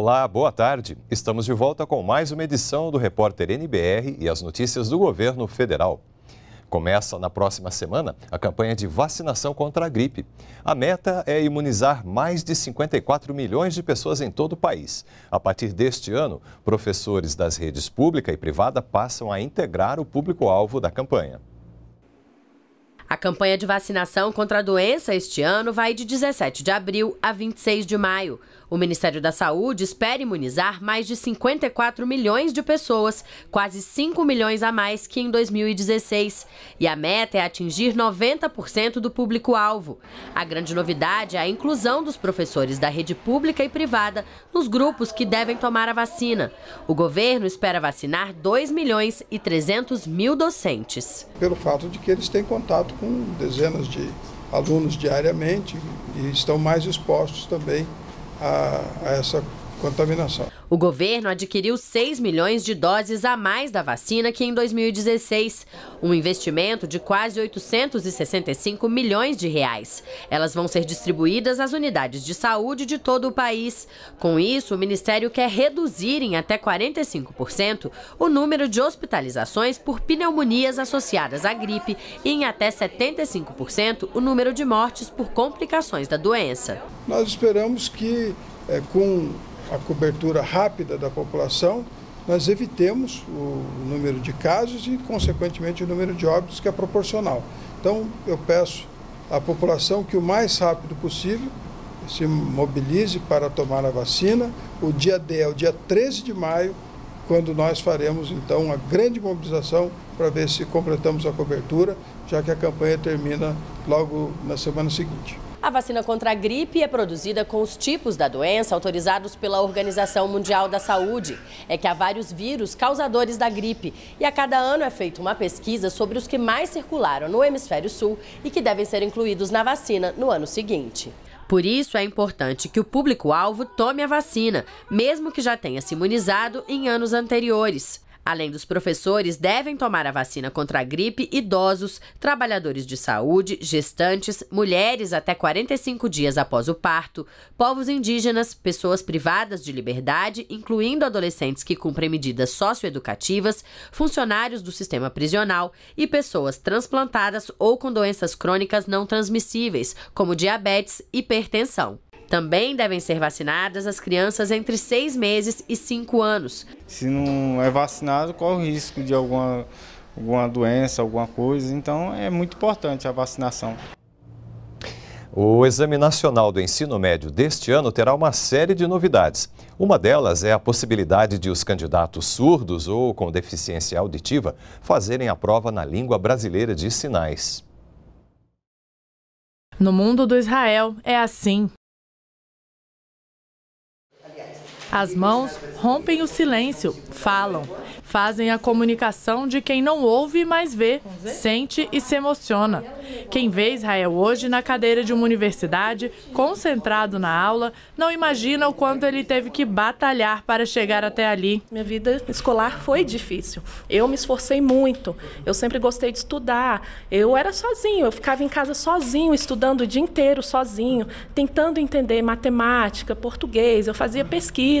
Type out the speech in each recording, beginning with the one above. Olá, boa tarde. Estamos de volta com mais uma edição do Repórter NBR e as notícias do governo federal. Começa na próxima semana a campanha de vacinação contra a gripe. A meta é imunizar mais de 54 milhões de pessoas em todo o país. A partir deste ano, professores das redes pública e privada passam a integrar o público-alvo da campanha. A campanha de vacinação contra a doença este ano vai de 17 de abril a 26 de maio. O Ministério da Saúde espera imunizar mais de 54 milhões de pessoas, quase 5 milhões a mais que em 2016. E a meta é atingir 90% do público-alvo. A grande novidade é a inclusão dos professores da rede pública e privada nos grupos que devem tomar a vacina. O governo espera vacinar 2 milhões e 300 mil docentes. Pelo fato de que eles têm contato com dezenas de alunos diariamente e estão mais expostos também a essa contaminação. O governo adquiriu 6 milhões de doses a mais da vacina que em 2016, um investimento de quase 865 milhões de reais. Elas vão ser distribuídas às unidades de saúde de todo o país. Com isso, o Ministério quer reduzir em até 45% o número de hospitalizações por pneumonias associadas à gripe e em até 75% o número de mortes por complicações da doença. Nós esperamos que, com a cobertura rápida da população, nós evitemos o número de casos e, consequentemente, o número de óbitos, que é proporcional. Então, eu peço à população que o mais rápido possível se mobilize para tomar a vacina. O dia D é o dia 13 de maio, quando nós faremos, então, uma grande mobilização para ver se completamos a cobertura, já que a campanha termina logo na semana seguinte. A vacina contra a gripe é produzida com os tipos da doença autorizados pela Organização Mundial da Saúde. É que há vários vírus causadores da gripe e a cada ano é feita uma pesquisa sobre os que mais circularam no hemisfério sul e que devem ser incluídos na vacina no ano seguinte. Por isso, é importante que o público-alvo tome a vacina, mesmo que já tenha se imunizado em anos anteriores. Além dos professores, devem tomar a vacina contra a gripe idosos, trabalhadores de saúde, gestantes, mulheres até 45 dias após o parto, povos indígenas, pessoas privadas de liberdade, incluindo adolescentes que cumprem medidas socioeducativas, funcionários do sistema prisional e pessoas transplantadas ou com doenças crônicas não transmissíveis, como diabetes e hipertensão. Também devem ser vacinadas as crianças entre 6 meses e 5 anos. Se não é vacinado, corre o risco de alguma doença, alguma coisa. Então, é muito importante a vacinação. O Exame Nacional do Ensino Médio deste ano terá uma série de novidades. Uma delas é a possibilidade de os candidatos surdos ou com deficiência auditiva fazerem a prova na língua brasileira de sinais. No mundo do Israel, é assim. As mãos rompem o silêncio, falam, fazem a comunicação de quem não ouve, mas vê, sente e se emociona. Quem vê Israel hoje na cadeira de uma universidade, concentrado na aula, não imagina o quanto ele teve que batalhar para chegar até ali. Minha vida escolar foi difícil, eu me esforcei muito, eu sempre gostei de estudar, eu era sozinho, eu ficava em casa sozinho, estudando o dia inteiro sozinho, tentando entender matemática, português, eu fazia pesquisa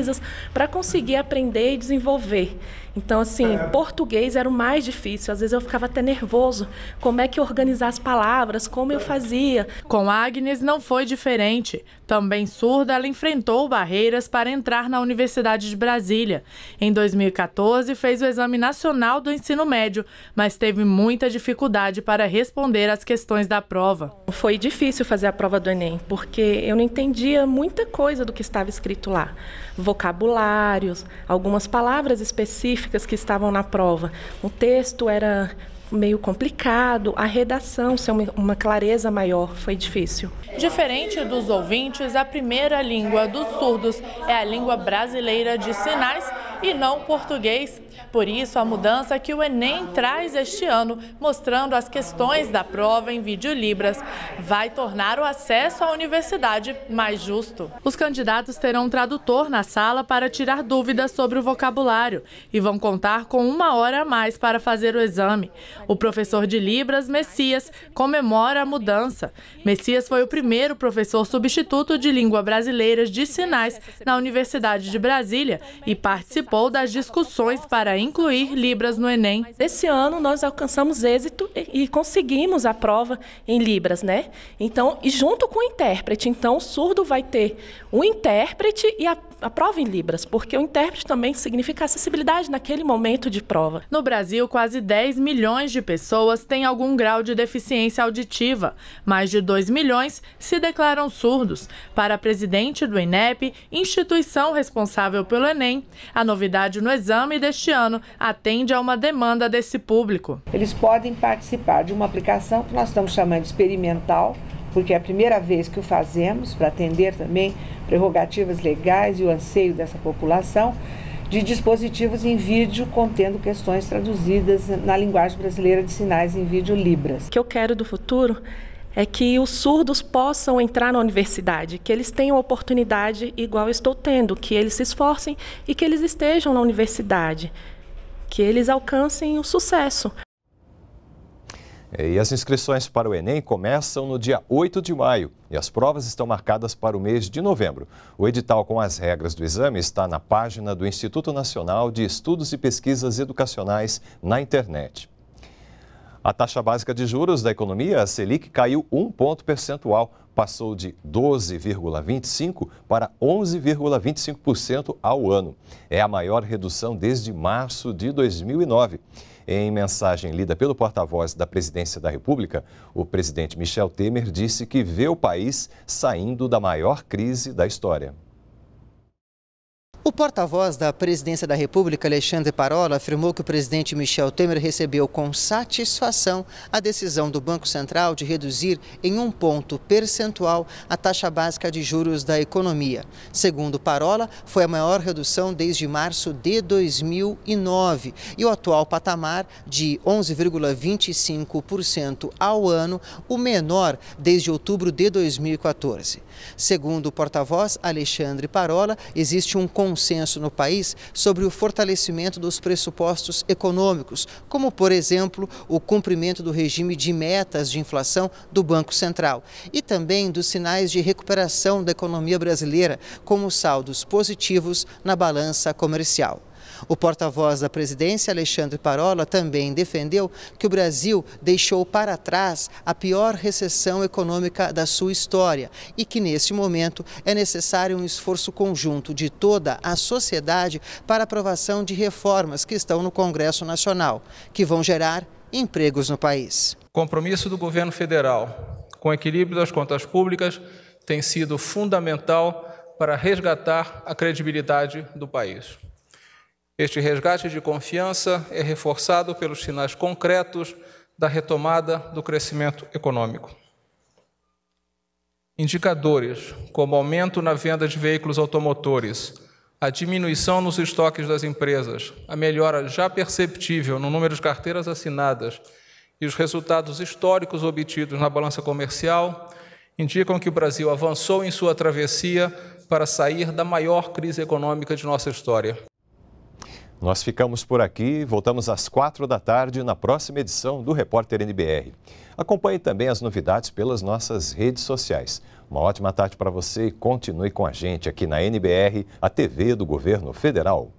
para conseguir aprender e desenvolver. Então, assim, português era o mais difícil. Às vezes eu ficava até nervoso. Como é que eu organizava as palavras? Como eu fazia? Com Agnes não foi diferente. Também surda, ela enfrentou barreiras para entrar na Universidade de Brasília. Em 2014, fez o Exame Nacional do Ensino Médio, mas teve muita dificuldade para responder às questões da prova. Foi difícil fazer a prova do Enem, porque eu não entendia muita coisa do que estava escrito lá. Vocabulários, algumas palavras específicas que estavam na prova. O texto era meio complicado, a redação ser uma clareza maior foi difícil. Diferente dos ouvintes, a primeira língua dos surdos é a língua brasileira de sinais e não português. Por isso, a mudança que o Enem traz este ano, mostrando as questões da prova em vídeo Libras, vai tornar o acesso à universidade mais justo. Os candidatos terão um tradutor na sala para tirar dúvidas sobre o vocabulário e vão contar com 1 hora a mais para fazer o exame. O professor de Libras, Messias, comemora a mudança. Messias foi o primeiro professor substituto de língua brasileira de sinais na Universidade de Brasília e participou das discussões para incluir Libras no Enem. Esse ano nós alcançamos êxito e conseguimos a prova em Libras, né? Então, e junto com o intérprete. Então, o surdo vai ter um intérprete e a prova em Libras, porque o intérprete também significa acessibilidade naquele momento de prova. No Brasil, quase 10 milhões de pessoas têm algum grau de deficiência auditiva. Mais de 2 milhões se declaram surdos. Para a presidente do INEP, instituição responsável pelo Enem, a novidade no exame deste ano atende a uma demanda desse público. Eles podem participar de uma aplicação que nós estamos chamando de experimental, porque é a primeira vez que o fazemos, para atender também prerrogativas legais e o anseio dessa população, de dispositivos em vídeo contendo questões traduzidas na linguagem brasileira de sinais em vídeo Libras. O que eu quero do futuro é que os surdos possam entrar na universidade, que eles tenham oportunidade igual eu estou tendo, que eles se esforcem e que eles estejam na universidade, que eles alcancem o sucesso. E as inscrições para o Enem começam no dia 8 de maio e as provas estão marcadas para o mês de novembro. O edital com as regras do exame está na página do Instituto Nacional de Estudos e Pesquisas Educacionais na internet. A taxa básica de juros da economia, a Selic, caiu 1 ponto percentual, passou de 12,25% para 11,25% ao ano. É a maior redução desde março de 2009. Em mensagem lida pelo porta-voz da Presidência da República, o presidente Michel Temer disse que vê o país saindo da maior crise da história. O porta-voz da Presidência da República, Alexandre Parola, afirmou que o presidente Michel Temer recebeu com satisfação a decisão do Banco Central de reduzir em 1 ponto percentual a taxa básica de juros da economia. Segundo Parola, foi a maior redução desde março de 2009 e o atual patamar de 11,25% ao ano, o menor desde outubro de 2014. Segundo o porta-voz, Alexandre Parola, existe um consenso no país sobre o fortalecimento dos pressupostos econômicos, como, por exemplo, o cumprimento do regime de metas de inflação do Banco Central e também dos sinais de recuperação da economia brasileira, como saldos positivos na balança comercial. O porta-voz da presidência, Alexandre Parola, também defendeu que o Brasil deixou para trás a pior recessão econômica da sua história e que, neste momento, é necessário um esforço conjunto de toda a sociedade para a aprovação de reformas que estão no Congresso Nacional, que vão gerar empregos no país. O compromisso do governo federal com o equilíbrio das contas públicas tem sido fundamental para resgatar a credibilidade do país. Este resgate de confiança é reforçado pelos sinais concretos da retomada do crescimento econômico. Indicadores como aumento na venda de veículos automotores, a diminuição nos estoques das empresas, a melhora já perceptível no número de carteiras assinadas e os resultados históricos obtidos na balança comercial indicam que o Brasil avançou em sua travessia para sair da maior crise econômica de nossa história. Nós ficamos por aqui, voltamos às 16h na próxima edição do Repórter NBR. Acompanhe também as novidades pelas nossas redes sociais. Uma ótima tarde para você e continue com a gente aqui na NBR, a TV do Governo Federal.